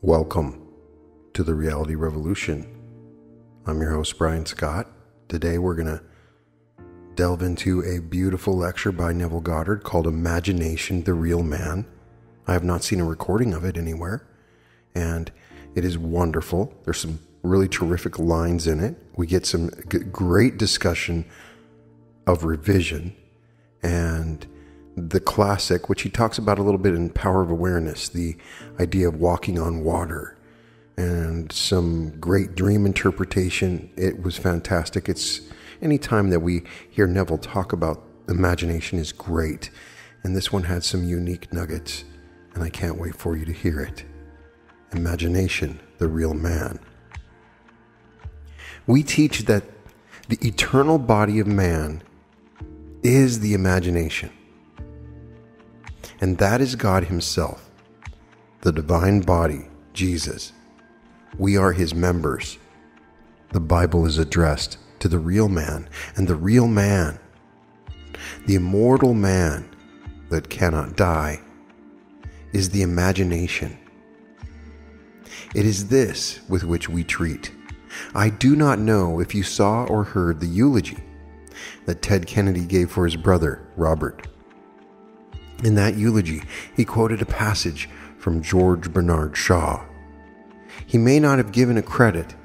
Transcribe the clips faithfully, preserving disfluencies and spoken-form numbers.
Welcome to the Reality Revolution. I'm your host, Brian Scott. Today we're going to delve into a beautiful lecture by Neville Goddard called Imagination the Real Man. I have not seen a recording of it anywhere, and it is wonderful. There's some really terrific lines in it. We get some g- great discussion of revision and the classic, which he talks about a little bit in Power of Awareness, the idea of walking on water, and some great dream interpretation. It was fantastic. It's any time that we hear Neville talk about imagination is great, and this one had some unique nuggets, and I can't wait for you to hear it. Imagination, the Real Man. We teach that the eternal body of man is the imagination. And that is God himself, the divine body, Jesus. We are his members. The Bible is addressed to the real man, and the real man, the immortal man that cannot die, is the imagination. It is this with which we treat. I do not know if you saw or heard the eulogy that Ted Kennedy gave for his brother, Robert. In that eulogy, he quoted a passage from George Bernard Shaw. He may not have given a credit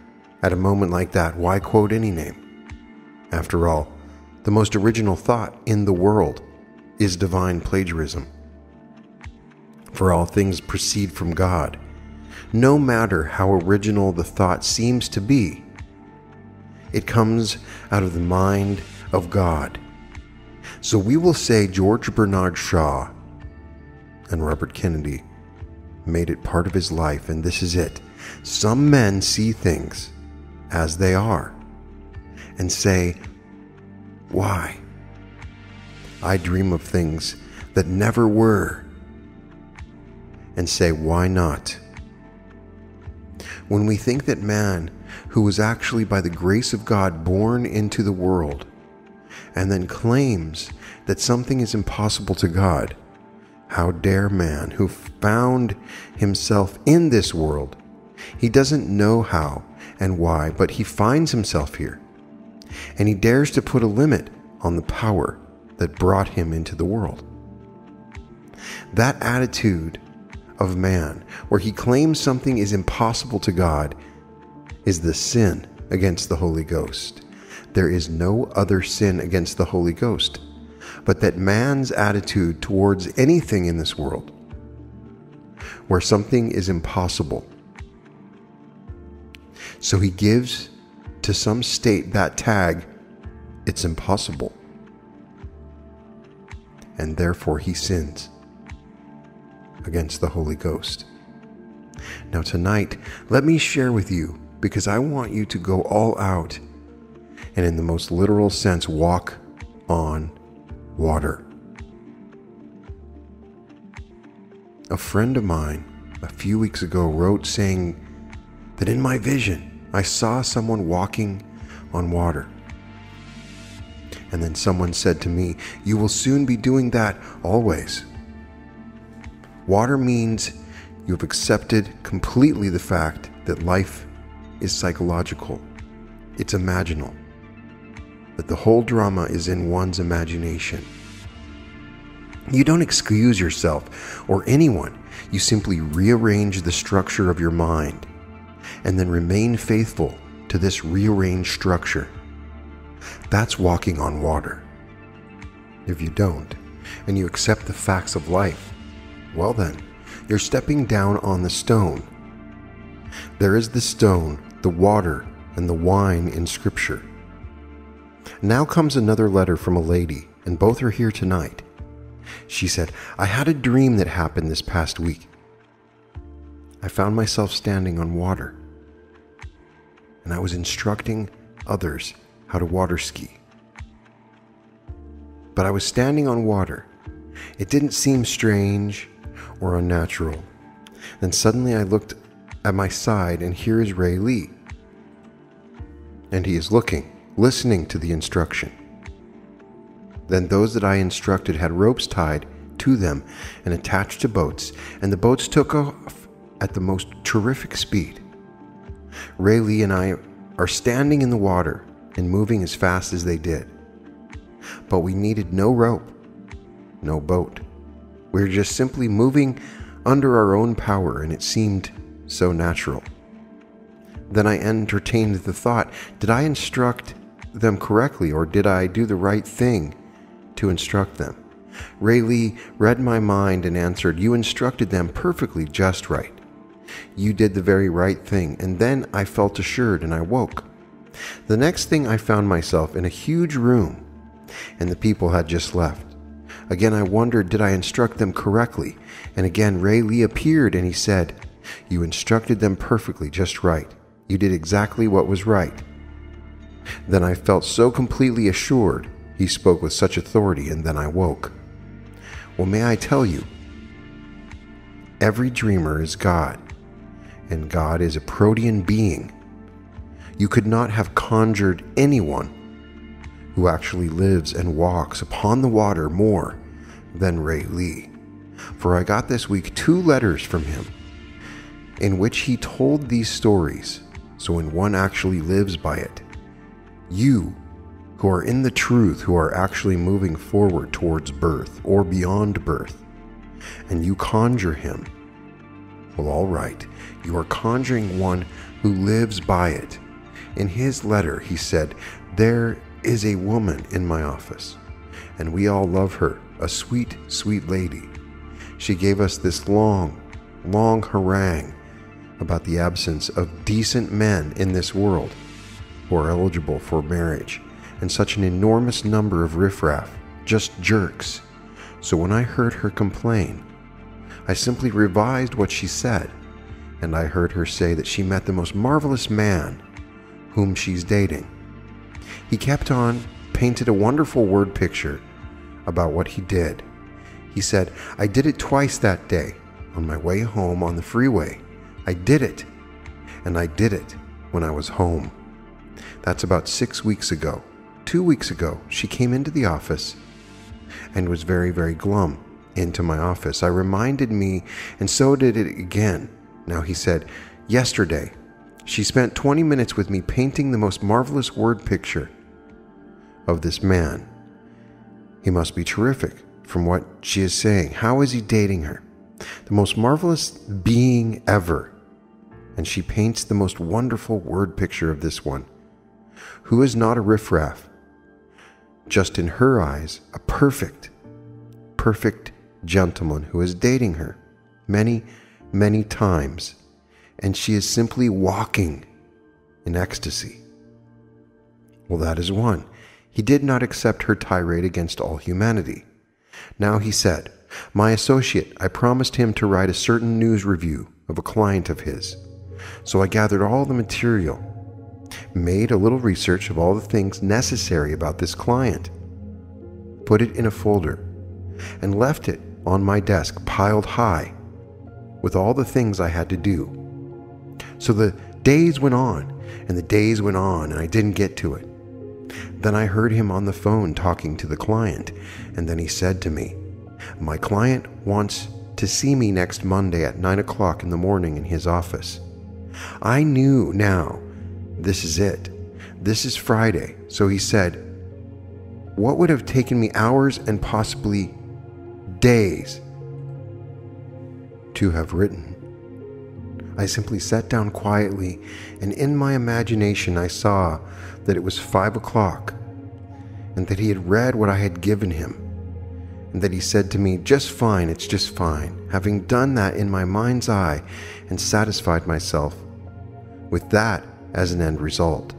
at a moment like that. Why quote any name? After all, the most original thought in the world is divine plagiarism. For all things proceed from God. No matter how original the thought seems to be, it comes out of the mind of God. So we will say George Bernard Shaw and Robert Kennedy made it part of his life, and this is it. Some men see things as they are and say, why? I dream of things that never were and say, why not? When we think that man, who was actually by the grace of God born into the world, and then claims that something is impossible to God, how dare man who found himself in this world? He doesn't know how and why, but he finds himself here, and he dares to put a limit on the power that brought him into the world. That attitude of man, where he claims something is impossible to God, is the sin against the Holy Ghost. There is no other sin against the Holy Ghost, but that man's attitude towards anything in this world, where something is impossible. So he gives to some state that tag, it's impossible. And therefore he sins against the Holy Ghost. Now tonight, let me share with you, because I want you to go all out and in the most literal sense, walk on water. A friend of mine a few weeks ago wrote saying that in my vision, I saw someone walking on water. And then someone said to me, you will soon be doing that always. Water means you have accepted completely the fact that life is psychological. It's imaginal. That the whole drama is in one's imagination. You don't excuse yourself or anyone. You simply rearrange the structure of your mind and then remain faithful to this rearranged structure. That's walking on water. If you don't, and you accept the facts of life, well then, you're stepping down on the stone. There is the stone, the water, and the wine in Scripture. Now comes another letter from a lady, and both are here tonight. She said, I had a dream that happened this past week. I found myself standing on water, and I was instructing others how to water ski. But I was standing on water. It didn't seem strange or unnatural. Then suddenly I looked at my side, and here is Rayleigh. And he is looking, listening to the instruction. Then those that I instructed had ropes tied to them and attached to boats, and the boats took off at the most terrific speed. Rayleigh and I are standing in the water and moving as fast as they did. But we needed no rope, no boat. We were just simply moving under our own power, and it seemed so natural. Then I entertained the thought, did I instruct them correctly, or did I do the right thing to instruct them? Rayleigh read my mind and answered, "You instructed them perfectly just right. You did the very right thing." And then I felt assured and I woke. The next thing I found myself in a huge room, and the people had just left. Again I wondered, did I instruct them correctly? And again Rayleigh appeared and he said, "You instructed them perfectly just right. You did exactly what was right." Then I felt so completely assured. He spoke with such authority, and then I woke. Well, may I tell you, every dreamer is God, and God is a protean being. You could not have conjured anyone who actually lives and walks upon the water more than Rayleigh, for I got this week two letters from him in which he told these stories, so when one actually lives by it, you who are in the truth, who are actually moving forward towards birth or beyond birth, and you conjure him, well, all right, you are conjuring one who lives by it. In his letter he said, "There is a woman in my office, and we all love her, a sweet, sweet lady. She gave us this long, long harangue about the absence of decent men in this world who are eligible for marriage, and such an enormous number of riffraff, just jerks. So when I heard her complain, I simply revised what she said, and I heard her say that she met the most marvelous man whom she's dating. He kept on, painted a wonderful word picture about what he did. He said, 'I did it twice that day, on my way home on the freeway. I did it, and I did it when I was home.' That's about six weeks ago. Two weeks ago, she came into the office and was very, very glum into my office. I reminded me, and so did it again. Now," he said, "yesterday, she spent twenty minutes with me painting the most marvelous word picture of this man. He must be terrific from what she is saying. How is he dating her? The most marvelous being ever. And she paints the most wonderful word picture of this one, who is not a riffraff. Just in her eyes, a perfect, perfect gentleman who is dating her many, many times, and she is simply walking in ecstasy. Well, that is one. He did not accept her tirade against all humanity. Now he said, 'My associate, I promised him to write a certain news review of a client of his. So I gathered all the material, made a little research of all the things necessary about this client, put it in a folder, and left it on my desk piled high with all the things I had to do. So the days went on, and the days went on, and I didn't get to it. Then I heard him on the phone talking to the client, and then he said to me, 'My client wants to see me next Monday at nine o'clock in the morning in his office.' I knew now, this is it. This is Friday." So he said, "What would have taken me hours and possibly days to have written, I simply sat down quietly, and in my imagination I saw that it was five o'clock, and that he had read what I had given him, and that he said to me, 'Just fine, it's just fine.' Having done that in my mind's eye and satisfied myself with that as an end result,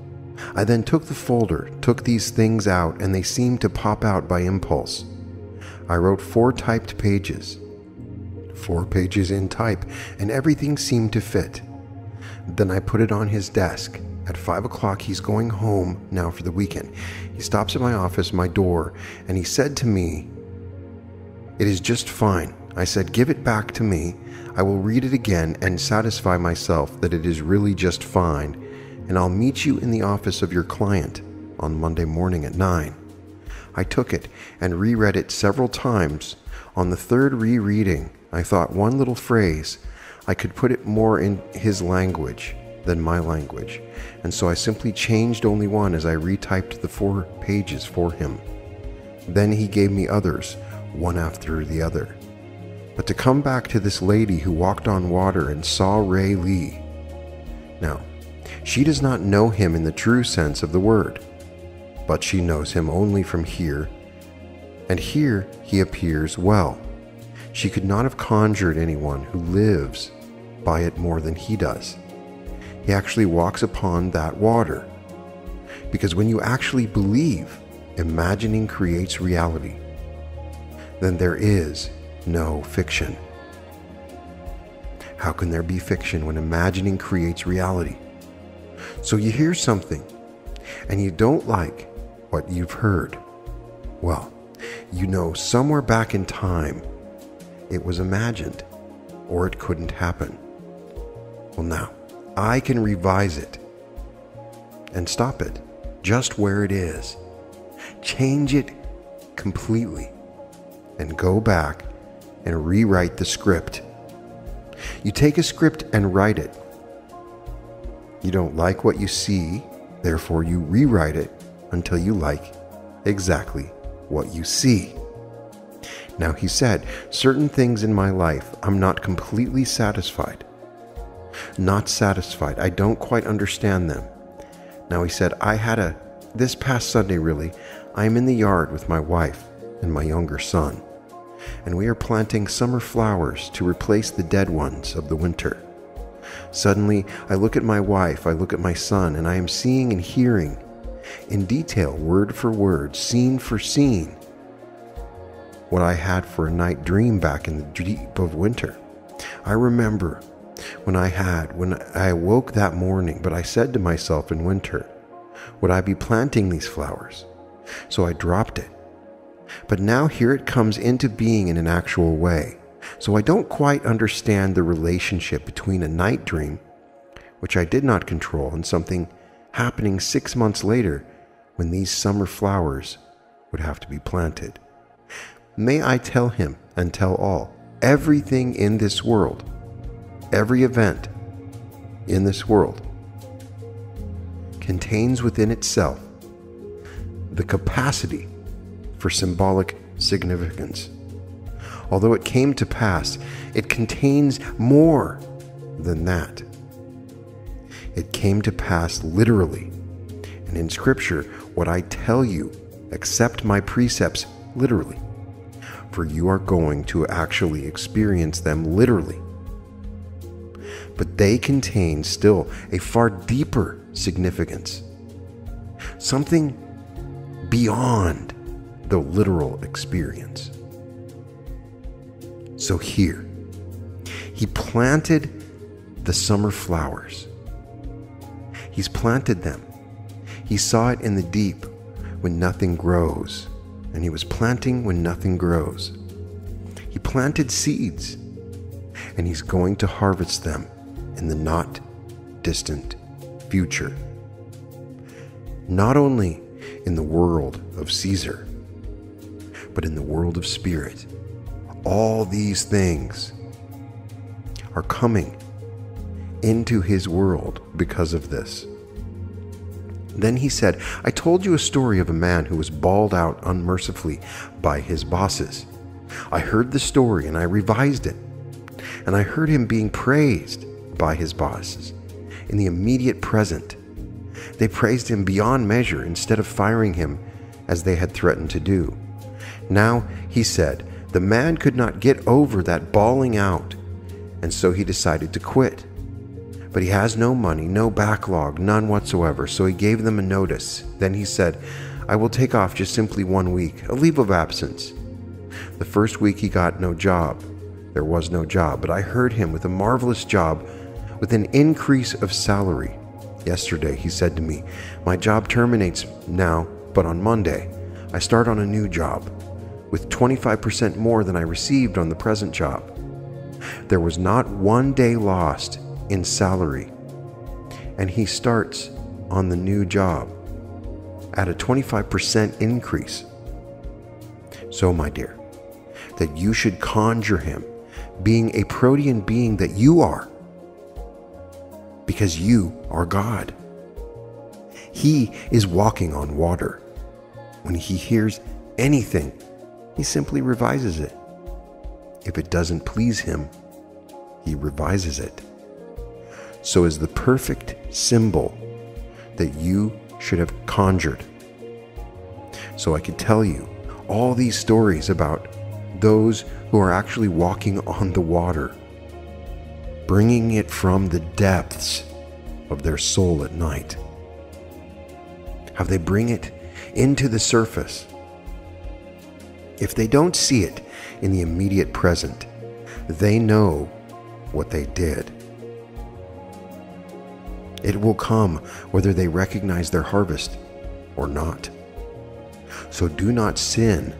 I then took the folder, took these things out, and they seemed to pop out by impulse. I wrote four typed pages, four pages in type, and everything seemed to fit. Then I put it on his desk. At five o'clock, he's going home now for the weekend. He stops at my office, my door, and he said to me, 'It is just fine.' I said, 'Give it back to me. I will read it again and satisfy myself that it is really just fine, and I'll meet you in the office of your client on Monday morning at nine. I took it and reread it several times. On the third rereading, I thought one little phrase I could put it more in his language than my language, and so I simply changed only one as I retyped the four pages for him. Then he gave me others, one after the other. But to come back to this lady who walked on water and saw Rayleigh. Now, she does not know him in the true sense of the word, but she knows him only from here, and here he appears well. She could not have conjured anyone who lives by it more than he does. He actually walks upon that water. Because when you actually believe, imagining creates reality, then there is no fiction. How can there be fiction when imagining creates reality? So you hear something and you don't like what you've heard. Well, you know somewhere back in time it was imagined, or it couldn't happen. Well, now I can revise it and stop it just where it is, change it completely, and go back and rewrite the script. You take a script and write it. You don't like what you see, therefore you rewrite it until you like exactly what you see. Now, he said, certain things in my life, I'm not completely satisfied. Not satisfied. I don't quite understand them. Now, he said, I had a, this past Sunday really, I'm in the yard with my wife and my younger son, and we are planting summer flowers to replace the dead ones of the winter. Suddenly, I look at my wife, I look at my son, and I am seeing and hearing in detail, word for word, scene for scene, what I had for a night dream back in the deep of winter. I remember when I had, when I awoke that morning, but I said to myself in winter, would I be planting these flowers? So I dropped it. But now here it comes into being in an actual way. So I don't quite understand the relationship between a night dream, which I did not control, and something happening six months later when these summer flowers would have to be planted. May I tell him and tell all, everything in this world, every event in this world contains within itself the capacity for symbolic significance. Although it came to pass, it contains more than that. It came to pass literally. And in Scripture, what I tell you, accept my precepts literally, for you are going to actually experience them literally. But they contain still a far deeper significance, something beyond the literal experience. So here, he planted the summer flowers. He's planted them. He saw it in the deep when nothing grows. And he was planting when nothing grows. He planted seeds, and he's going to harvest them in the not distant future. Not only in the world of Caesar, but in the world of spirit. All these things are coming into his world because of this. Then he said, I told you a story of a man who was bawled out unmercifully by his bosses. I heard the story and I revised it. And I heard him being praised by his bosses in the immediate present. They praised him beyond measure instead of firing him as they had threatened to do. Now, he said, the man could not get over that bawling out, and so he decided to quit. But he has no money, no backlog, none whatsoever, so he gave them a notice. Then he said, I will take off just simply one week, a leave of absence. The first week he got no job. There was no job, but I heard him with a marvelous job with an increase of salary. Yesterday he said to me, my job terminates now, but on Monday I start on a new job with twenty-five percent more than I received on the present job. There was not one day lost in salary, and he starts on the new job at a twenty-five percent increase. So, my dear, that you should conjure him being a protean being that you are, because you are God. He is walking on water. When he hears anything, he simply revises it. If it doesn't please him, he revises it. So is the perfect symbol that you should have conjured. So I could tell you all these stories about those who are actually walking on the water, bringing it from the depths of their soul at night. How they bring it into the surface. If they don't see it in the immediate present, they know what they did. It will come whether they recognize their harvest or not. So do not sin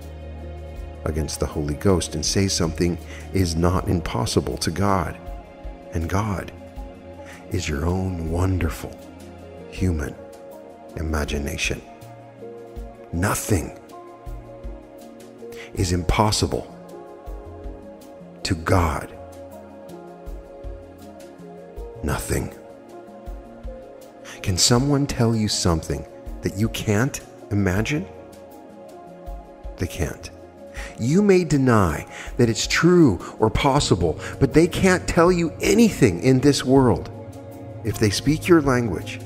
against the Holy Ghost and say something is not impossible to God. And God is your own wonderful human imagination. Nothing is impossible to God. Nothing. Can someone tell you something that you can't imagine? They can't. You may deny that it's true or possible, but they can't tell you anything in this world. If they speak your language,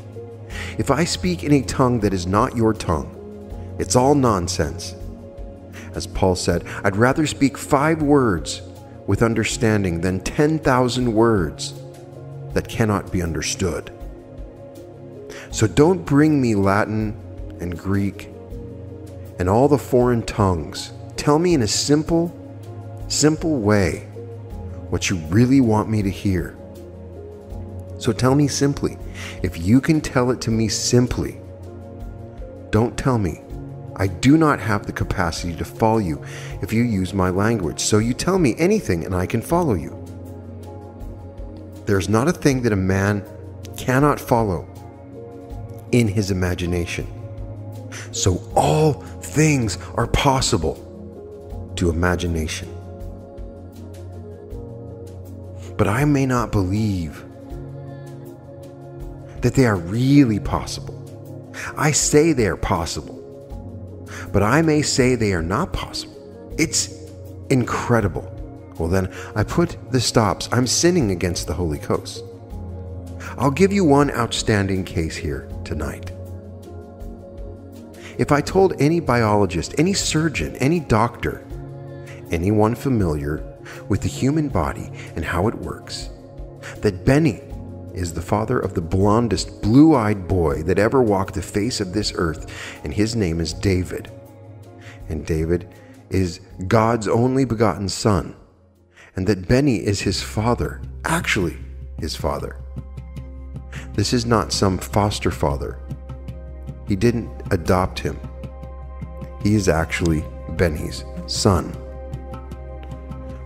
if I speak in a tongue that is not your tongue, it's all nonsense. As Paul said, I'd rather speak five words with understanding than ten thousand words that cannot be understood. So don't bring me Latin and Greek and all the foreign tongues. Tell me in a simple, simple way what you really want me to hear. So tell me simply. If you can tell it to me simply, don't tell me I do not have the capacity to follow you if you use my language. So you tell me anything and I can follow you. There's not a thing that a man cannot follow in his imagination. So all things are possible to imagination. But I may not believe that they are really possible. I say they are possible, but I may say they are not possible. It's incredible. Well, then I put the stops. I'm sinning against the Holy Ghost. I'll give you one outstanding case here tonight. If I told any biologist, any surgeon, any doctor, anyone familiar with the human body and how it works, that Benny is the father of the blondest, blue-eyed boy that ever walked the face of this earth, and his name is David. And David is God's only begotten son, and that Benny is his father, actually his father. This is not some foster father. He didn't adopt him. He is actually Benny's son.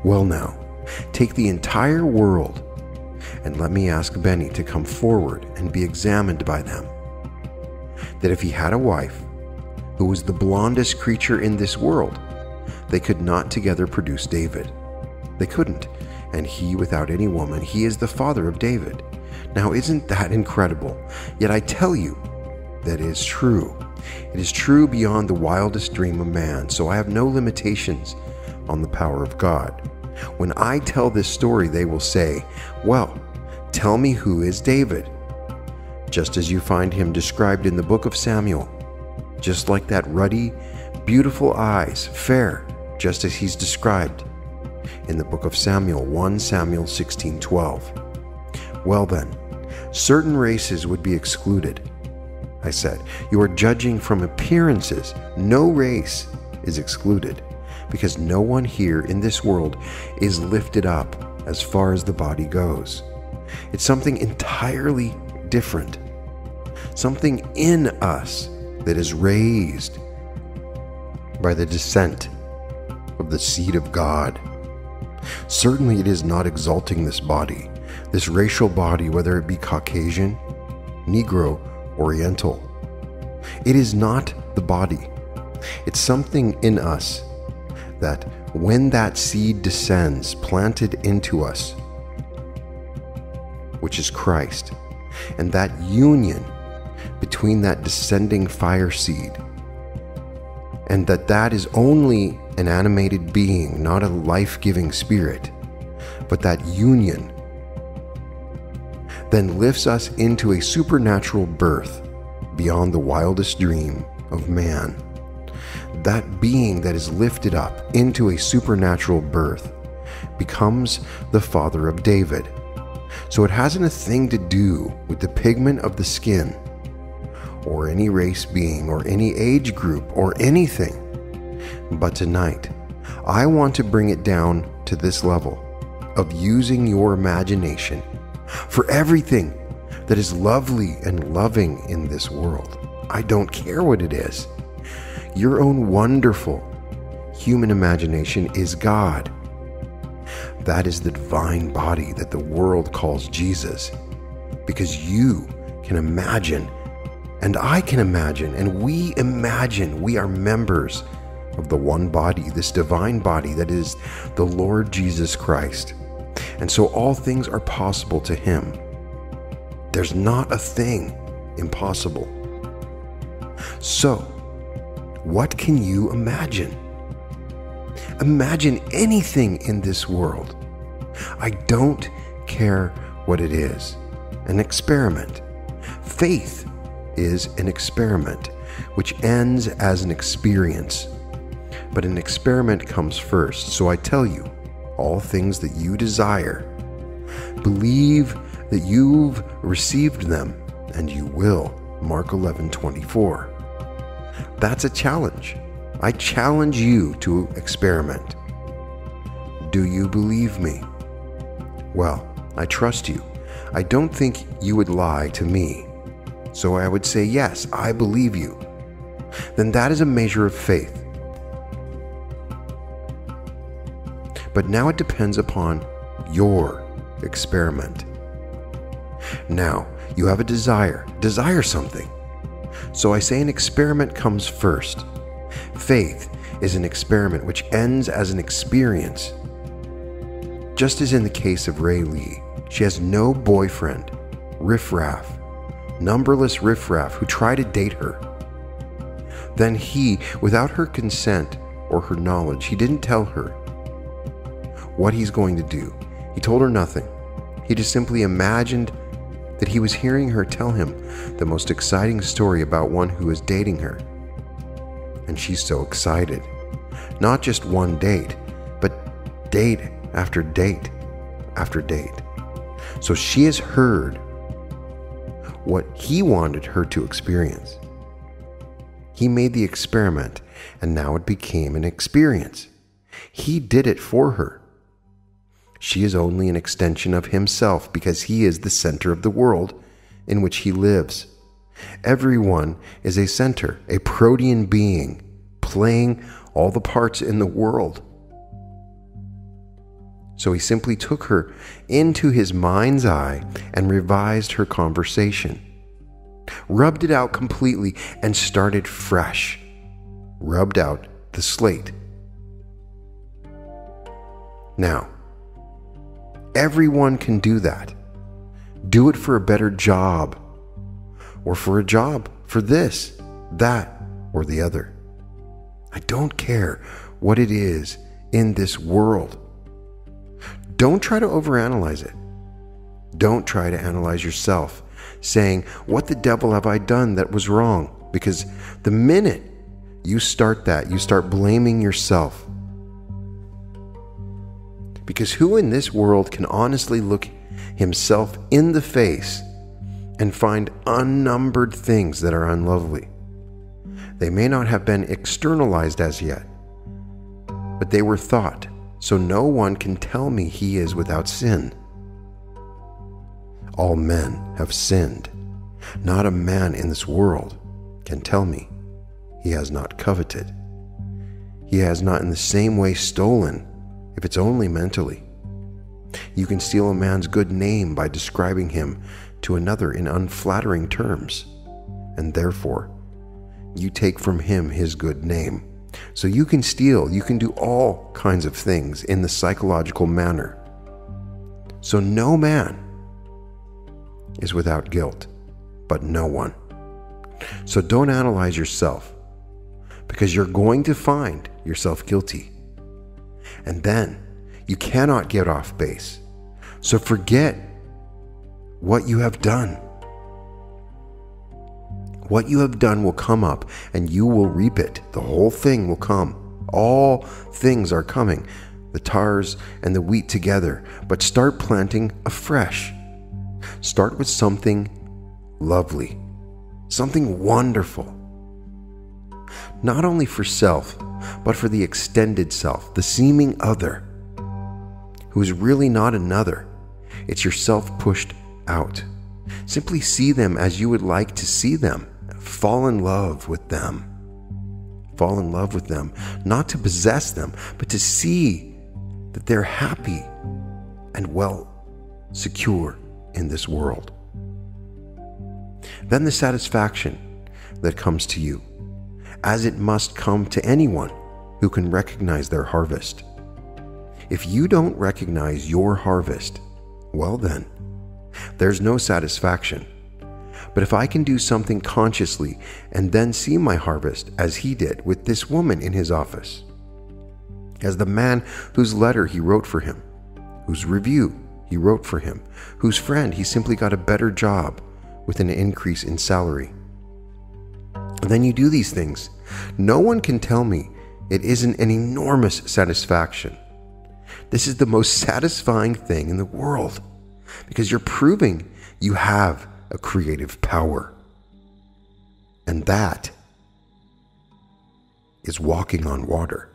Well now, take the entire world and let me ask Benny to come forward and be examined by them. That if he had a wife who was the blondest creature in this world, they could not together produce David. They couldn't. And he without any woman, he is the father of David. Now isn't that incredible? Yet I tell you that is true. It is true beyond the wildest dream of man. So I have no limitations on the power of God. When I tell this story, they will say, well, tell me who is David? Just as you find him described in the book of Samuel, just like that ruddy, beautiful eyes, fair, just as he's described in the book of Samuel, First Samuel sixteen twelve. Well then, certain races would be excluded. I said, you are judging from appearances. No race is excluded, because no one here in this world is lifted up as far as the body goes. It's something entirely different, something in us that is raised by the descent of the seed of God. Certainly it is not exalting this body, this racial body, whether it be Caucasian, Negro, Oriental. It is not the body. It's something in us that when that seed descends, planted into us, which is Christ, and that union between that descending fire seed, and that that is only an animated being, not a life-giving spirit, but that union then lifts us into a supernatural birth beyond the wildest dream of man. That being that is lifted up into a supernatural birth becomes the father of David. So it hasn't a thing to do with the pigment of the skin, or any race being, or any age group, or anything. But tonight, I want to bring it down to this level of using your imagination for everything that is lovely and loving in this world. I don't care what it is. Your own wonderful human imagination is God. That is the divine body that the world calls Jesus, because you can imagine, and I can imagine, and we imagine we are members of the one body, this divine body that is the Lord Jesus Christ. And so all things are possible to him. There's not a thing impossible. So, what can you imagine? Imagine anything in this world. I don't care what it is. An experiment. Faith is an experiment, which ends as an experience. But an experiment comes first. So I tell you, all things that you desire, believe that you've received them, and you will. Mark eleven twenty-four. That's a challenge. I challenge you to experiment. Do you believe me? Well, I trust you. I don't think you would lie to me. So I would say, yes, I believe you. Then that is a measure of faith. But now it depends upon your experiment. Now, you have a desire. Desire something. So I say an experiment comes first. Faith is an experiment which ends as an experience. Just as in the case of Rayleigh, she has no boyfriend, riffraff, numberless riffraff who try to date her. Then he, without her consent or her knowledge, he didn't tell her what he's going to do. He told her nothing. He just simply imagined that he was hearing her tell him the most exciting story about one who is dating her. And she's so excited. Not just one date, but date after date after date. So she has heard what he wanted her to experience. He made the experiment, and now it became an experience. He did it for her. She is only an extension of himself, because he is the center of the world in which he lives. Everyone is a center, a protean being, playing all the parts in the world. So he simply took her into his mind's eye and revised her conversation, rubbed it out completely, and started fresh, rubbed out the slate. Now, everyone can do that. Do it for a better job, or for a job, for this, that, or the other. I don't care what it is in this world. Don't try to overanalyze it. Don't try to analyze yourself, saying, what the devil have I done that was wrong? Because the minute you start that, you start blaming yourself. Because who in this world can honestly look himself in the face and find unnumbered things that are unlovely? They may not have been externalized as yet, but they were thought, so no one can tell me he is without sin. All men have sinned. Not a man in this world can tell me he has not coveted. He has not in the same way stolen, if it's only mentally. You can steal a man's good name by describing him to another in unflattering terms, and therefore you take from him his good name, So you can steal, you can do all kinds of things in the psychological manner. So no man is without guilt, but no one. So don't analyze yourself, because you're going to find yourself guilty. And then you cannot get off base. So forget what you have done. What you have done will come up and you will reap it. The whole thing will come. All things are coming, the tares and the wheat together. But start planting afresh. Start with something lovely, something wonderful. Not only for self, but for the extended self, the seeming other, who is really not another. It's yourself pushed out. Simply see them as you would like to see them. Fall in love with them. Fall in love with them. Not to possess them, but to see that they're happy and well secure in this world. Then the satisfaction that comes to you, as it must come to anyone who can recognize their harvest. If you don't recognize your harvest, well then, there's no satisfaction. But if I can do something consciously and then see my harvest as he did with this woman in his office, as the man whose letter he wrote for him, whose review he wrote for him, whose friend he simply got a better job with an increase in salary. And then you do these things. No one can tell me it isn't an enormous satisfaction. This is the most satisfying thing in the world, because you're proving you have a creative power. And that is walking on water.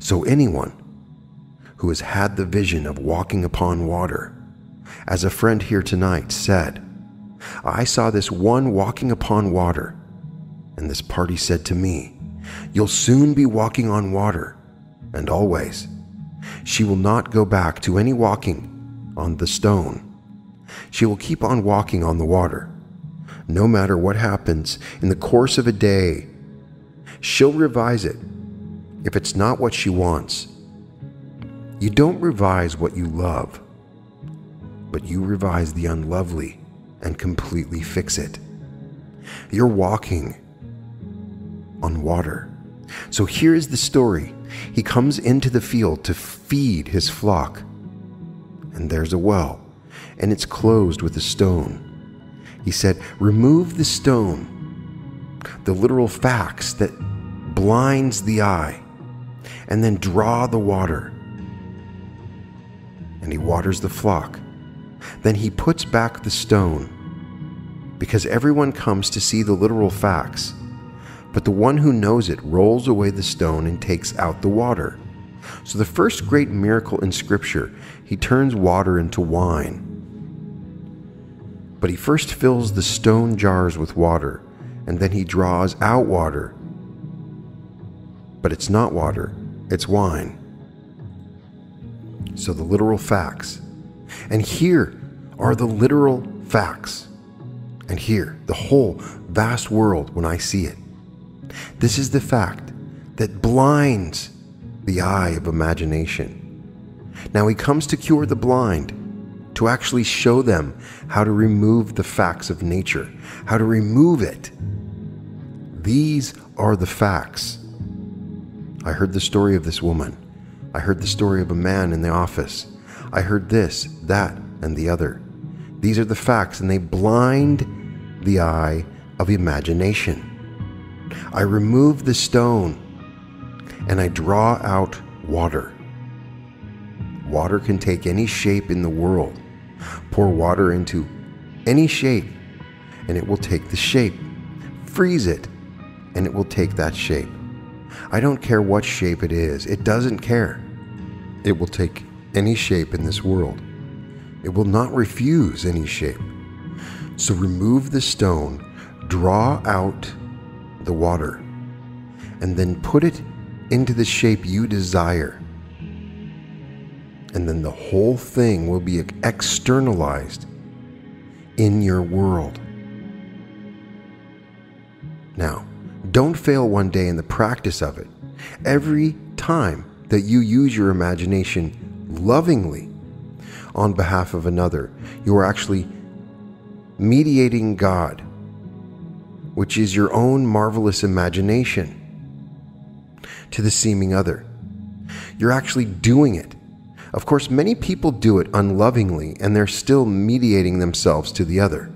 So anyone who has had the vision of walking upon water, as a friend here tonight said, I saw this one walking upon water, and this party said to me, you'll soon be walking on water, and always. She will not go back to any walking on the stone. She will keep on walking on the water. No matter what happens in the course of a day, she'll revise it if it's not what she wants. You don't revise what you love, but you revise the unlovely and completely fix it. You're walking on water. So here is the story. He comes into the field to feed his flock, and there's a well, and it's closed with a stone. He said, remove the stone, the literal facts that blinds the eye, and then draw the water. And he waters the flock. Then he puts back the stone, because everyone comes to see the literal facts. But the one who knows it rolls away the stone and takes out the water. So the first great miracle in Scripture, he turns water into wine. But he first fills the stone jars with water, and then he draws out water. But it's not water, it's wine. So the literal facts. And here are the literal facts. And here, the whole vast world when I see it. This is the fact that blinds the eye of imagination. Now he comes to cure the blind, to actually show them how to remove the facts of nature, how to remove it. These are the facts. I heard the story of this woman. I heard the story of a man in the office. I heard this, that, and the other. These are the facts, and they blind the eye of imagination. I remove the stone and I draw out water. Water can take any shape in the world. Pour water into any shape and it will take the shape. Freeze it and it will take that shape. I don't care what shape it is. It doesn't care. It will take any shape in this world. It will not refuse any shape. So remove the stone, draw out the water, and then put it into the shape you desire, and then the whole thing will be externalized in your world. Now Don't fail one day in the practice of it. Every time that you use your imagination lovingly on behalf of another, you are actually mediating God, which is your own marvelous imagination, to the seeming other. You're actually doing it. Of course, many people do it unlovingly, and they're still mediating themselves to the other.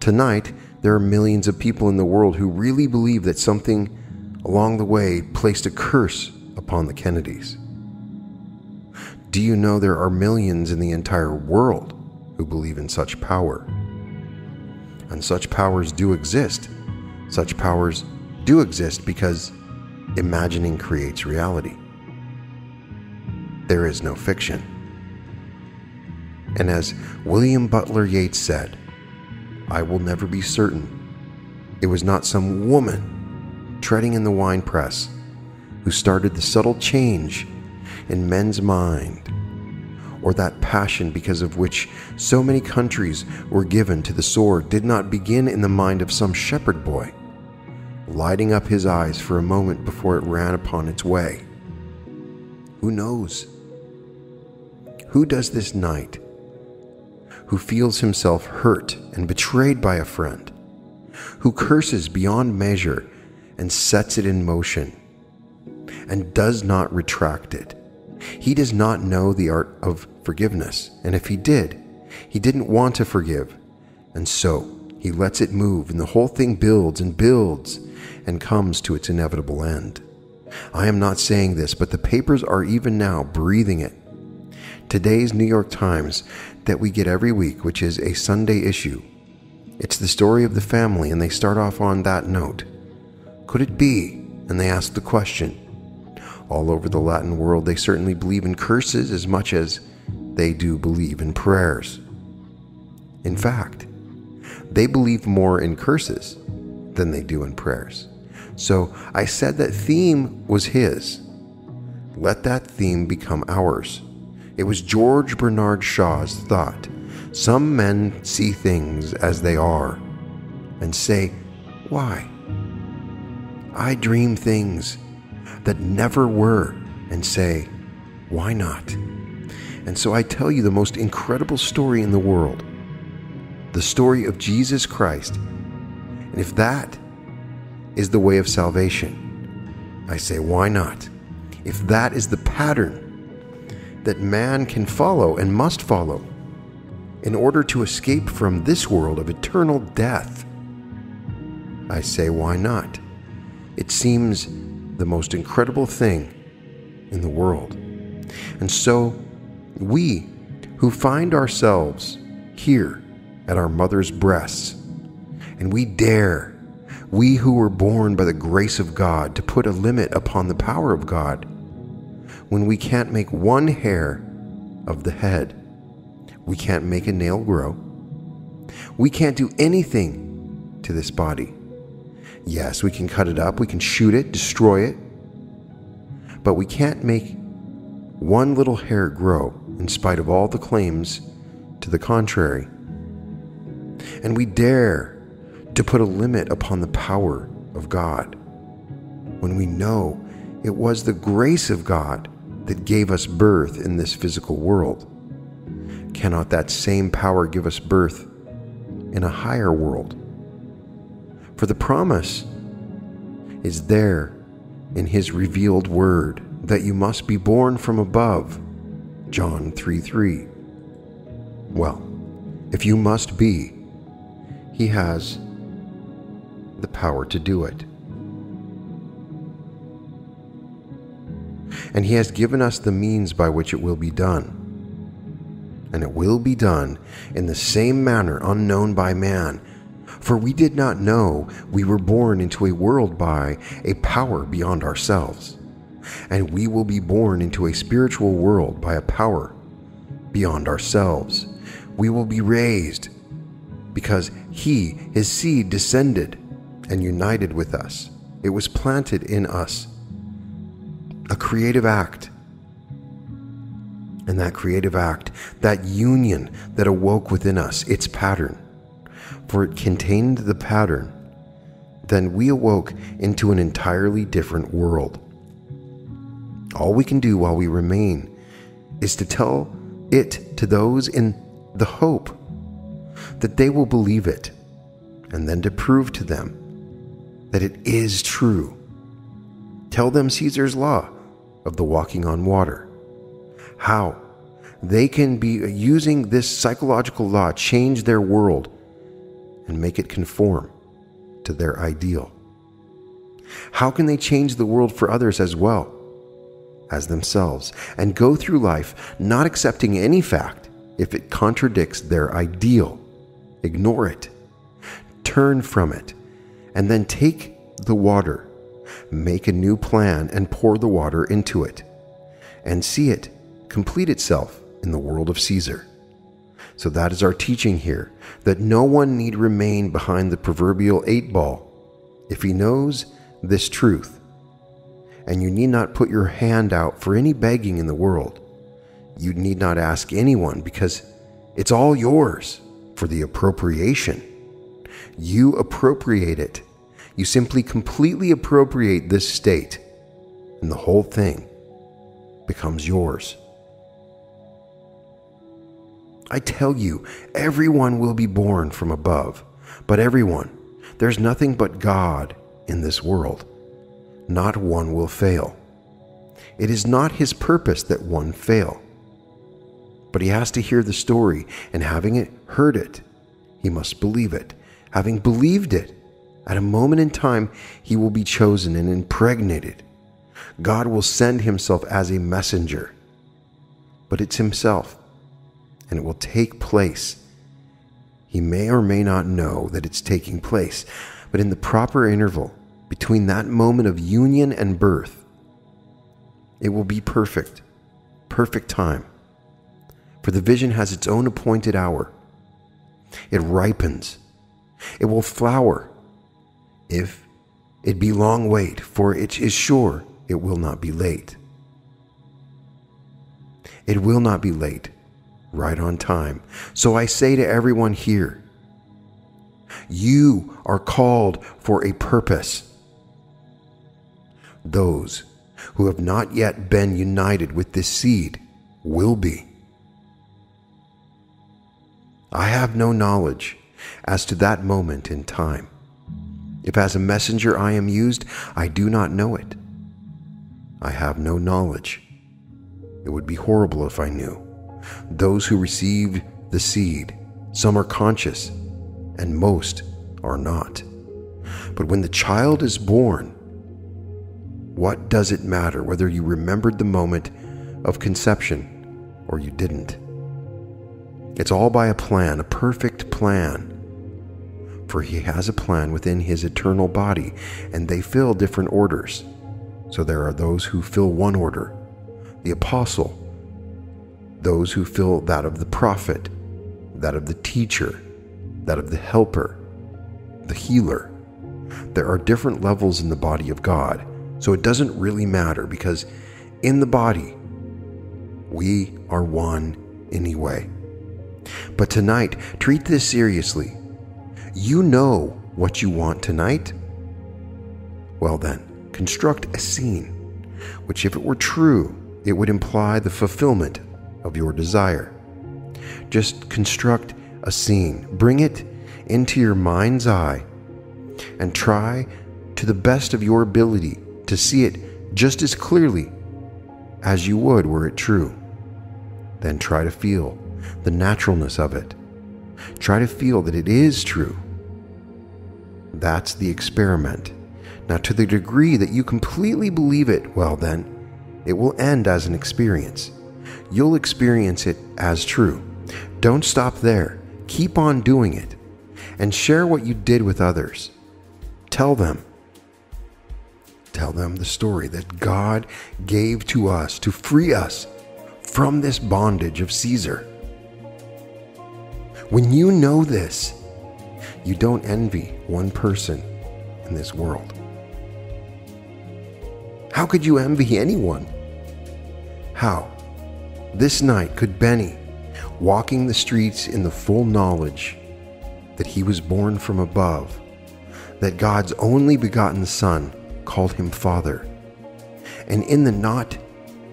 Tonight, there are millions of people in the world who really believe that something along the way placed a curse upon the Kennedys. Do you know there are millions in the entire world who believe in such power? And such powers do exist. Such powers do exist because imagining creates reality. There is no fiction. And as William Butler Yeats said, I will never be certain it was not some woman treading in the wine press who started the subtle change in men's mind, or that passion because of which so many countries were given to the sword did not begin in the mind of some shepherd boy, lighting up his eyes for a moment before it ran upon its way. Who knows? Who does this night? Who feels himself hurt and betrayed by a friend? Who curses beyond measure and sets it in motion and does not retract it? He does not know the art of forgiveness, and if he did, he didn't want to forgive, and so he lets it move, and the whole thing builds and builds and comes to its inevitable end. I am not saying this, but the papers are even now breathing it. Today's New York Times that we get every week, which is a Sunday issue, it's the story of the family, and they start off on that note. Could it be? And they ask the question. All over the Latin world, they certainly believe in curses as much as they do believe in prayers. In fact, they believe more in curses than they do in prayers. So I said that theme was his. Let that theme become ours. It was George Bernard Shaw's thought. Some men see things as they are and say, why? I dream things that never were and say, why not? And so I tell you the most incredible story in the world, the story of Jesus Christ. And if that is the way of salvation, I say, why not? If that is the pattern that man can follow and must follow in order to escape from this world of eternal death, I say, why not? It seems the most incredible thing in the world. And so we who find ourselves here at our mother's breasts, and we dare, we who were born by the grace of God, to put a limit upon the power of God, when we can't make one hair of the head, we can't make a nail grow, we can't do anything to this body. Yes, we can cut it up, we can shoot it, destroy it, but we can't make one little hair grow in spite of all the claims to the contrary. And we dare to put a limit upon the power of God when we know it was the grace of God that gave us birth in this physical world. Cannot that same power give us birth in a higher world? For the promise is there in his revealed word that you must be born from above, John three three. Well, if you must be, he has the power to do it. And he has given us the means by which it will be done. And it will be done in the same manner unknown by man. For we did not know we were born into a world by a power beyond ourselves. And we will be born into a spiritual world by a power beyond ourselves. We will be raised because he, his seed, descended and united with us. It was planted in us. A creative act, and that creative act, that union that awoke within us, its pattern, for it contained the pattern then we awoke into an entirely different world. All we can do while we remain is to tell it to those in the hope that they will believe it, and then to prove to them that it is true. Tell them Caesar's law of the walking on water, how they can be using this psychological law, change their world and make it conform to their ideal. How can they change the world for others as well as themselves, and go through life not accepting any fact if it contradicts their ideal? Ignore it, turn from it, and then take the water, make a new plan and pour the water into it, and see it complete itself in the world of Caesar. So that is our teaching here, that no one need remain behind the proverbial eight ball if he knows this truth. And you need not put your hand out for any begging in the world. You need not ask anyone, because it's all yours for the appropriation. You appropriate it. You simply completely appropriate this state, and the whole thing becomes yours. I tell you, everyone will be born from above, but everyone, there's nothing but God in this world. Not one will fail. It is not his purpose that one fail, but he has to hear the story, and having it heard it, he must believe it. Having believed it, at a moment in time, he will be chosen and impregnated. God will send himself as a messenger, but it's himself, and it will take place. He may or may not know that it's taking place, but in the proper interval between that moment of union and birth, it will be perfect, perfect time. For the vision has its own appointed hour. It ripens. It will flower, if it be long wait, for it is sure it will not be late. It will not be late. Right on time. So I say to everyone here, you are called for a purpose. Those who have not yet been united with this seed will be. I have no knowledge as to that moment in time. If as a messenger I am used, I do not know it. I have no knowledge. It would be horrible if I knew. Those who received the seed, some are conscious and most are not. But when the child is born, what does it matter whether you remembered the moment of conception or you didn't? It's all by a plan, a perfect plan. For he has a plan within his eternal body, and they fill different orders. So there are those who fill one order, the apostle, those who fill that of the prophet, that of the teacher, that of the helper, the healer. There are different levels in the body of God, so it doesn't really matter, because in the body, we are one anyway. But tonight, treat this seriously. You know what you want tonight? Well then, construct a scene, which if it were true, it would imply the fulfillment of your desire. Just construct a scene, bring it into your mind's eye, and try to the best of your ability to see it just as clearly as you would were it true. Then try to feel the naturalness of it. Try to feel that it is true. That's the experiment. Now, to the degree that you completely believe it, well then, it will end as an experience. You'll experience it as true. Don't stop there. Keep on doing it, and share what you did with others. Tell them. Tell them the story that God gave to us to free us from this bondage of Caesar. When you know this, you don't envy one person in this world. How could you envy anyone? How? This night, could Benny, walking the streets in the full knowledge that he was born from above, that God's only begotten Son called him Father. And in the not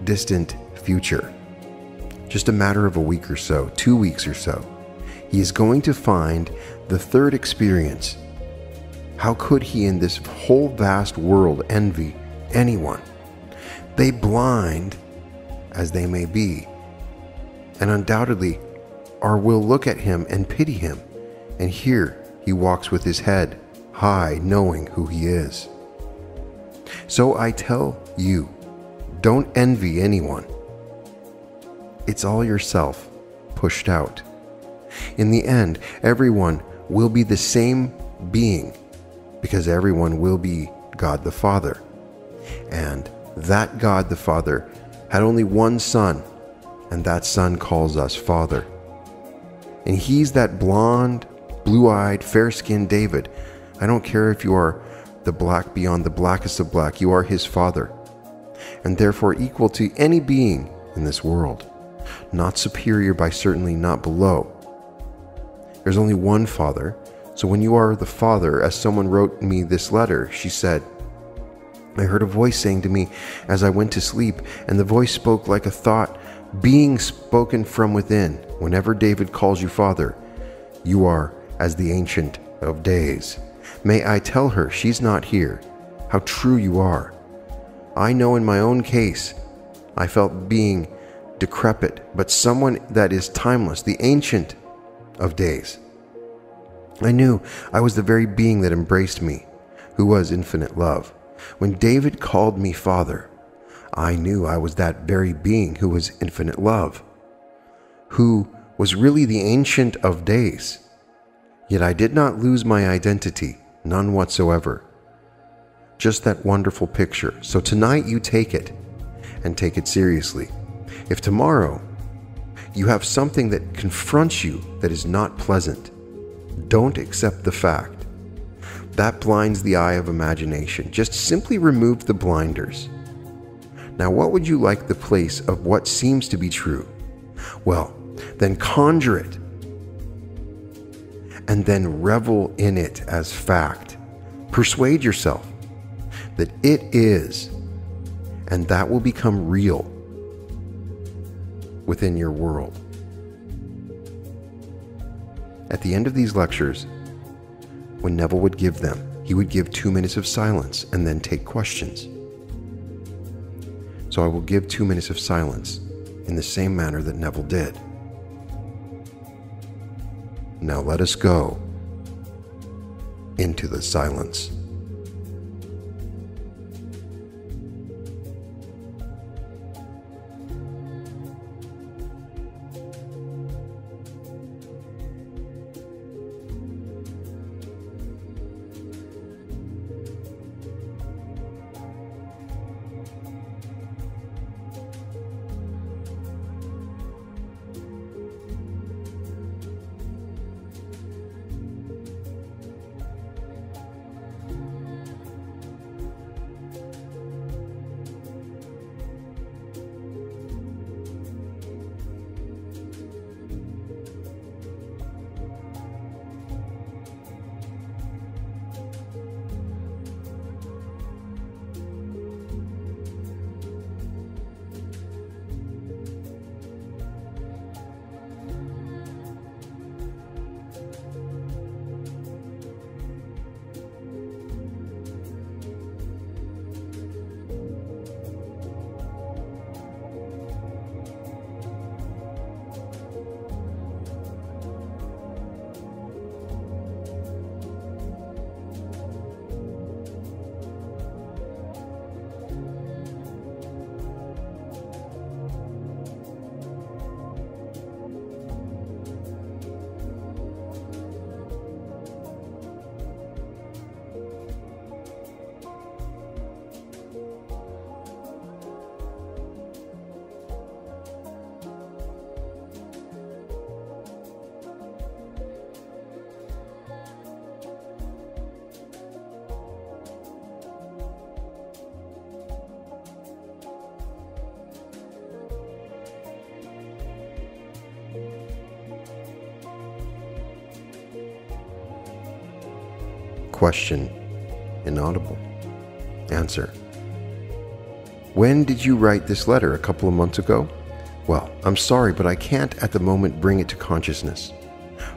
distant future, just a matter of a week or so, two weeks or so, he is going to find the third experience. How could he in this whole vast world envy anyone? They blind as they may be, and undoubtedly our will look at him and pity him, and here he walks with his head high, knowing who he is. So I tell you, don't envy anyone. It's all yourself pushed out. In the end, everyone will be the same being, because everyone will be God the Father. And that God the Father had only one Son, and that Son calls us Father. And he's that blonde, blue-eyed, fair-skinned David. I don't care if you are the black beyond the blackest of black, you are his Father, and therefore equal to any being in this world. Not superior by certainly not below. There's only one Father, so when you are the Father, as someone wrote me this letter, she said, I heard a voice saying to me as I went to sleep, and the voice spoke like a thought, being spoken from within. Whenever David calls you Father, you are as the Ancient of Days. May I tell her she's not here, how true you are. I know in my own case, I felt being decrepit, but someone that is timeless, the Ancient of Days. I knew I was the very being that embraced me, who was infinite love. When David called me Father, I knew I was that very being who was infinite love, who was really the Ancient of Days. Yet I did not lose my identity, none whatsoever. Just that wonderful picture. So tonight you take it, and take it seriously. If tomorrow you have something that confronts you that is not pleasant, don't accept the fact. That blinds the eye of imagination. Just simply remove the blinders. Now, what would you like the place of what seems to be true? Well, then conjure it, and then revel in it as fact. Persuade yourself that it is, and that will become real within your world. At the end of these lectures, when Neville would give them, he would give two minutes of silence and then take questions. So I will give two minutes of silence in the same manner that Neville did. Now let us go into the silence. Question. Inaudible. Answer. When did you write this letter? A couple of months ago? Well, I'm sorry, but I can't at the moment bring it to consciousness.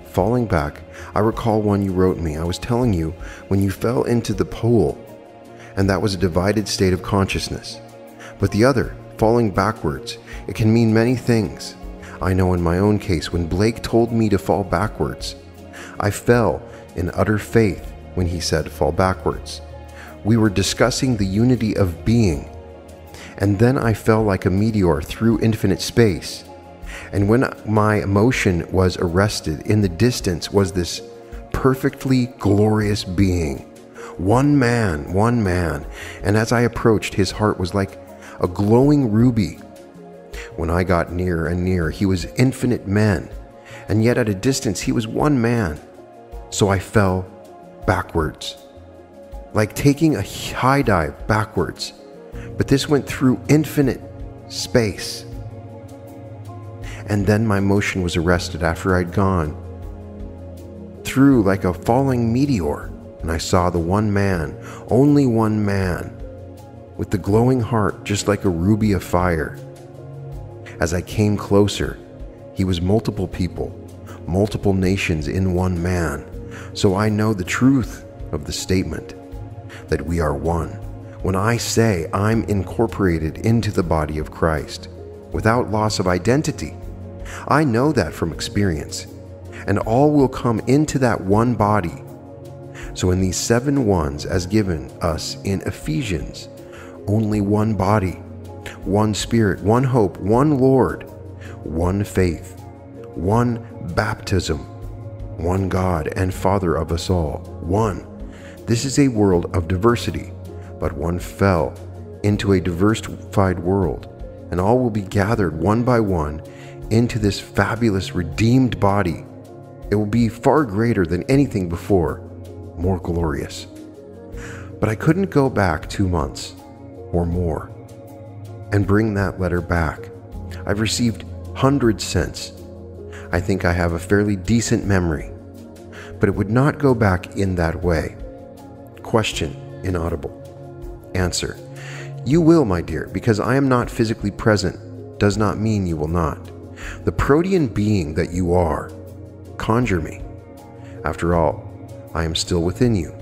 Falling back, I recall one you wrote me. I was telling you when you fell into the pool, and that was a divided state of consciousness. But the other, falling backwards, it can mean many things. I know in my own case, when Blake told me to fall backwards, I fell in utter faith when he said fall backwards. We were discussing the unity of being, and then I fell like a meteor through infinite space. And when my emotion was arrested, in the distance was this perfectly glorious being. One man, one man. And as I approached, his heart was like a glowing ruby. When I got nearer and nearer, he was infinite men. And yet at a distance, he was one man. So I fell backwards, like taking a high dive backwards. But this went through infinite space. And then my motion was arrested after I'd gone through like a falling meteor, and I saw the one man, only one man, with the glowing heart just like a ruby of fire. As I came closer, he was multiple people, multiple nations in one man. So I know the truth of the statement that we are one. When I say I'm incorporated into the body of Christ, without loss of identity, I know that from experience, and all will come into that one body. So in these seven ones as given us in Ephesians, only one body, one spirit, one hope, one Lord, one faith, one baptism, one God and Father of us all, one. This is a world of diversity, but one fell into a diversified world, and all will be gathered one by one into this fabulous redeemed body. It will be far greater than anything before, more glorious. But I couldn't go back two months or more and bring that letter back. I've received hundreds since. I think I have a fairly decent memory, but it would not go back in that way. Question. Inaudible. Answer. You will, my dear, because I am not physically present does not mean you will not. The protean being that you are, conjure me. After all, I am still within you.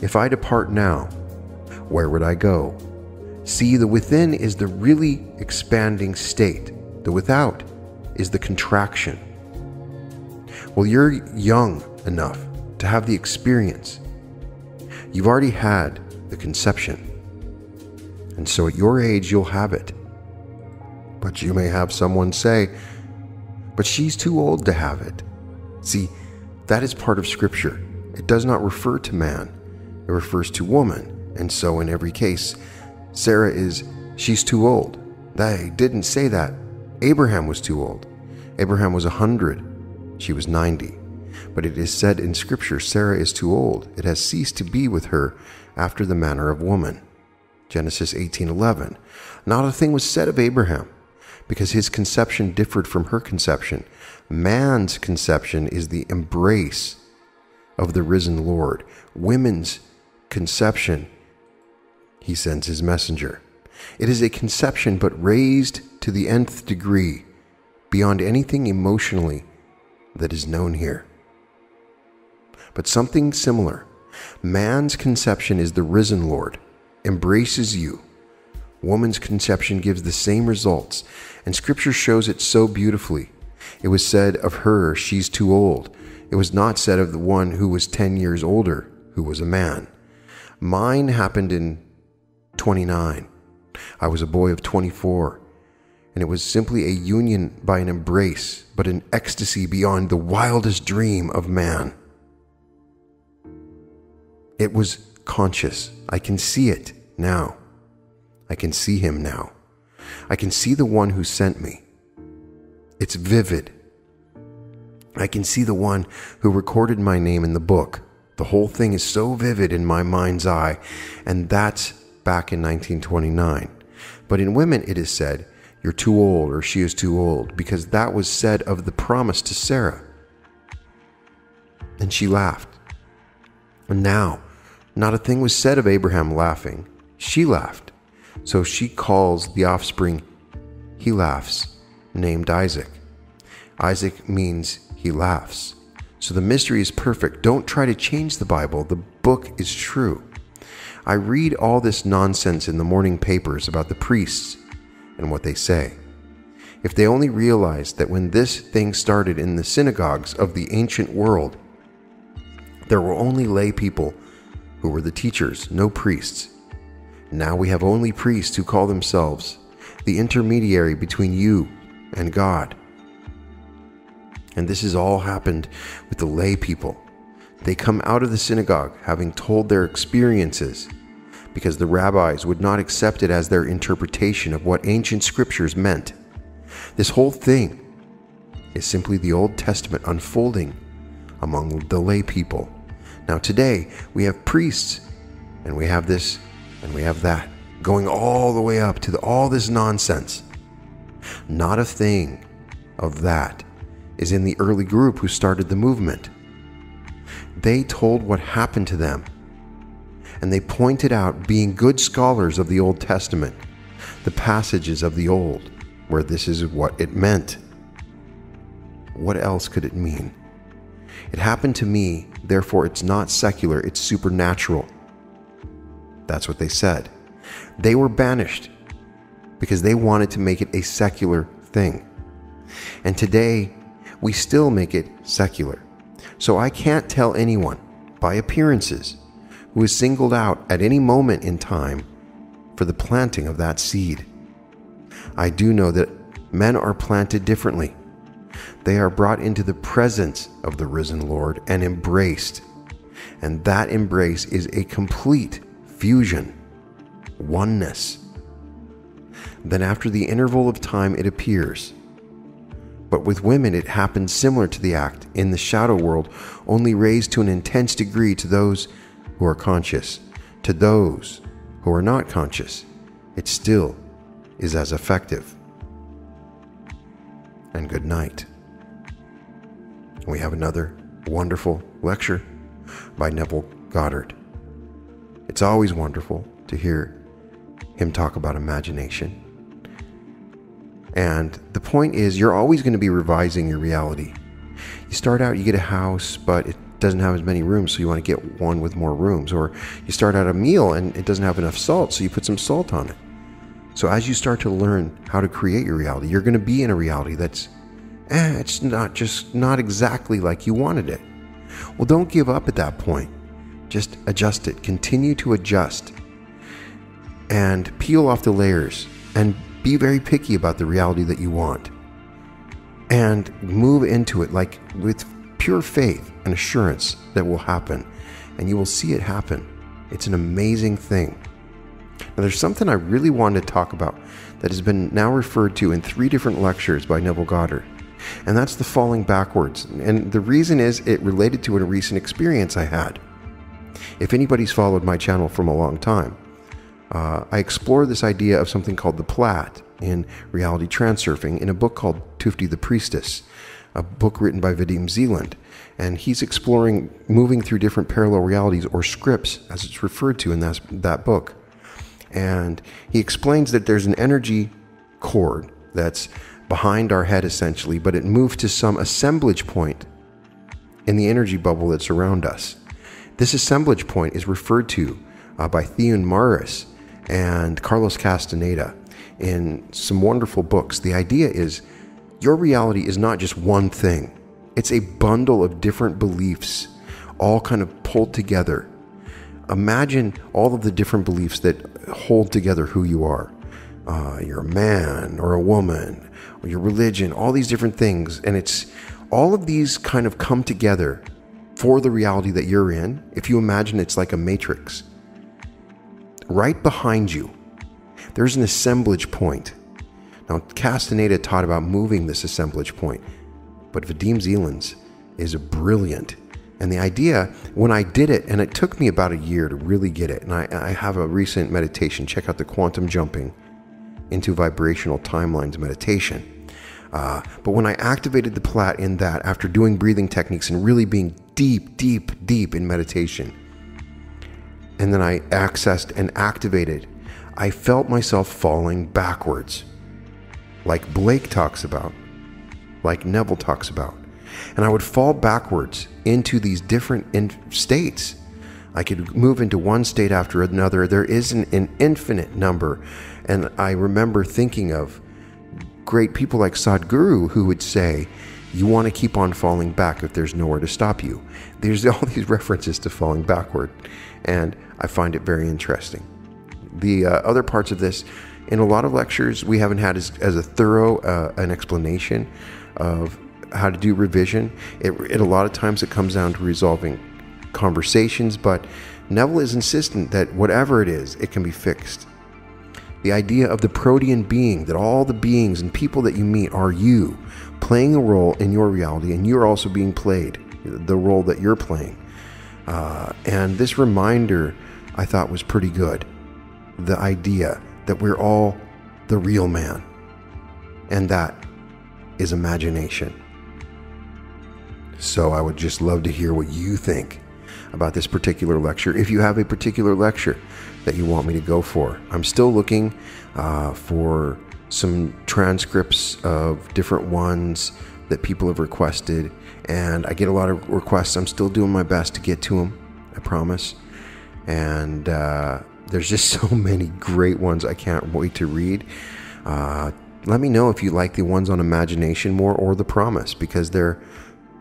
If I depart now, where would I go? See, the within is the really expanding state. The without is the contraction. Well, you're young enough to have the experience. You've already had the conception. And so at your age, you'll have it. But you may have someone say, but she's too old to have it. See, that is part of Scripture. It does not refer to man. It refers to woman. And so in every case, Sarah is, she's too old. They didn't say that. Abraham was too old. Abraham was a hundred. She was ninety. But it is said in Scripture, Sarah is too old. It has ceased to be with her after the manner of woman. Genesis eighteen eleven. Not a thing was said of Abraham, because his conception differed from her conception. Man's conception is the embrace of the risen Lord. Women's conception, he sends his messenger. It is a conception but raised to the nth degree, beyond anything emotionally that is known here. But something similar. Man's conception is the risen Lord, embraces you. Woman's conception gives the same results, and Scripture shows it so beautifully. It was said of her, she's too old. It was not said of the one who was ten years older, who was a man. Mine happened in twenty-nine. I was a boy of twenty-four, and it was simply a union by an embrace, but an ecstasy beyond the wildest dream of man. It was conscious. I can see it now. I can see him now. I can see the one who sent me. It's vivid. I can see the one who recorded my name in the book. The whole thing is so vivid in my mind's eye, and that's back in nineteen twenty-nine. But in women it is said, you're too old, or she is too old, because that was said of the promise to Sarah. And she laughed. And now Not a thing was said of Abraham laughing. She laughed. So she calls the offspring, he laughs, named Isaac. Isaac means he laughs. So the mystery is perfect. Don't try to change the Bible. The book is true. I read all this nonsense in the morning papers about the priests and what they say. If they only realized that when this thing started in the synagogues of the ancient world, there were only lay people who were the teachers, no priests. Now we have only priests who call themselves the intermediary between you and God. And this has all happened with the lay people. They come out of the synagogue having told their experiences because the rabbis would not accept it as their interpretation of what ancient scriptures meant. This whole thing is simply the Old Testament unfolding among the lay people. Now today we have priests and we have this and we have that going all the way up to the, all this nonsense. Not a thing of that is in the early group who started the movement. They told what happened to them, and they pointed out, being good scholars of the Old Testament, the passages of the Old where this is what it meant. What else could it mean? It happened to me, therefore it's not secular, it's supernatural. That's what they said. They were banished because they wanted to make it a secular thing. And today, we still make it secular. So I can't tell anyone, by appearances, who is singled out at any moment in time for the planting of that seed. I do know that men are planted differently. They are brought into the presence of the risen Lord and embraced. And that embrace is a complete fusion, oneness. Then after the interval of time, it appears. But with women, it happens similar to the act in the shadow world, only raised to an intense degree to those who are conscious. To those who are not conscious, it still is as effective. And good night. We have another wonderful lecture by Neville Goddard. It's always wonderful to hear him talk about imagination. And the point is, you're always going to be revising your reality. You start out, you get a house, but it doesn't have as many rooms, so you want to get one with more rooms. Or you start out a meal and it doesn't have enough salt, so you put some salt on it. So as you start to learn how to create your reality, you're going to be in a reality that's, eh, it's not just not exactly like you wanted it. Well, don't give up at that point. Just adjust it. Continue to adjust and peel off the layers and be very picky about the reality that you want and move into it like with pure faith and assurance that will happen, and you will see it happen. It's an amazing thing. Now, there's something I really wanted to talk about that has been now referred to in three different lectures by Neville Goddard, and that's the falling backwards. And the reason is it related to a recent experience I had. If anybody's followed my channel from a long time, Uh, I explore this idea of something called the Plat in Reality Transurfing in a book called Tufti the Priestess, a book written by Vadim Zeeland. And he's exploring moving through different parallel realities, or scripts as it's referred to in that, that book. And he explains that there's an energy cord that's behind our head essentially, but it moved to some assemblage point in the energy bubble that's around us. This assemblage point is referred to uh, by Theon Maris and Carlos Castaneda in some wonderful books. The idea is your reality is not just one thing. It's a bundle of different beliefs all kind of pulled together. Imagine all of the different beliefs that hold together who you are. Uh, you're a man or a woman, or your religion, all these different things. And it's all of these kind of come together for the reality that you're in. If you imagine it's like a matrix. Right behind you, there's an assemblage point. Now, Castaneda taught about moving this assemblage point, but Vadim Zeeland's is brilliant. And the idea, when I did it, and it took me about a year to really get it, and I, I have a recent meditation, check out the Quantum Jumping into Vibrational Timelines meditation. Uh, but when I activated the Plat in that, after doing breathing techniques and really being deep, deep, deep in meditation, and then I accessed and activated, I felt myself falling backwards, like Blake talks about, like Neville talks about. And I would fall backwards into these different in states. I could move into one state after another. There isn't an infinite number. And I remember thinking of great people like Sadhguru who would say, you want to keep on falling back if there's nowhere to stop you. There's all these references to falling backward. And I find it very interesting. The uh, other parts of this, in a lot of lectures, we haven't had as, as a thorough uh, an explanation of how to do revision. It, it a lot of times it comes down to resolving conversations, but Neville is insistent that whatever it is, it can be fixed. The idea of the protean being, that all the beings and people that you meet are you playing a role in your reality, and you're also being played the role that you're playing. Uh, and this reminder I thought was pretty good. The idea that we're all the real man, and that is imagination. So I would just love to hear what you think about this particular lecture. If you have a particular lecture that you want me to go for, I'm still looking uh, for some transcripts of different ones that people have requested, and I get a lot of requests. I'm still doing my best to get to them, I promise. And uh, there's just so many great ones I can't wait to read. Uh, let me know if you like the ones on imagination more or the promise, because they're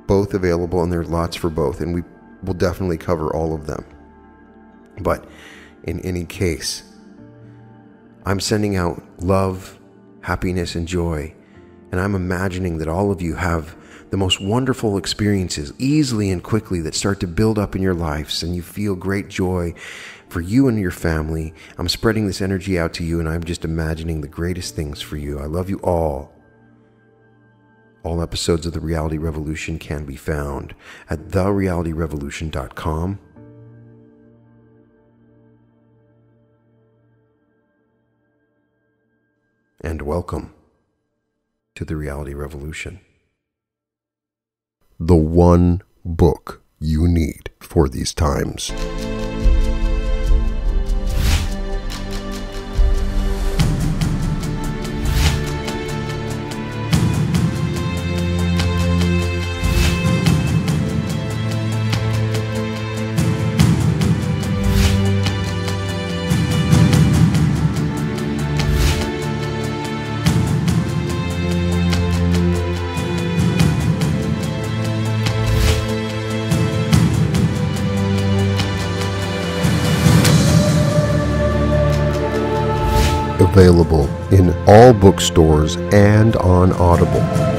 both available and there are lots for both, and we will definitely cover all of them. But in any case, I'm sending out love, happiness, and joy, and I'm imagining that all of you have the most wonderful experiences easily and quickly that start to build up in your lives, and you feel great joy for you and your family. I'm spreading this energy out to you, and I'm just imagining the greatest things for you. I love you all. All episodes of The Reality Revolution can be found at the reality revolution dot com. And welcome to The Reality Revolution. The one book you need for these times. Available in all bookstores and on Audible.